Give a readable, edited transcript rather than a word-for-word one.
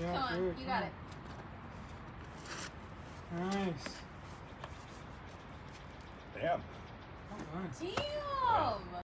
Yeah, come on, dude, you got it. Nice. Damn. Damn.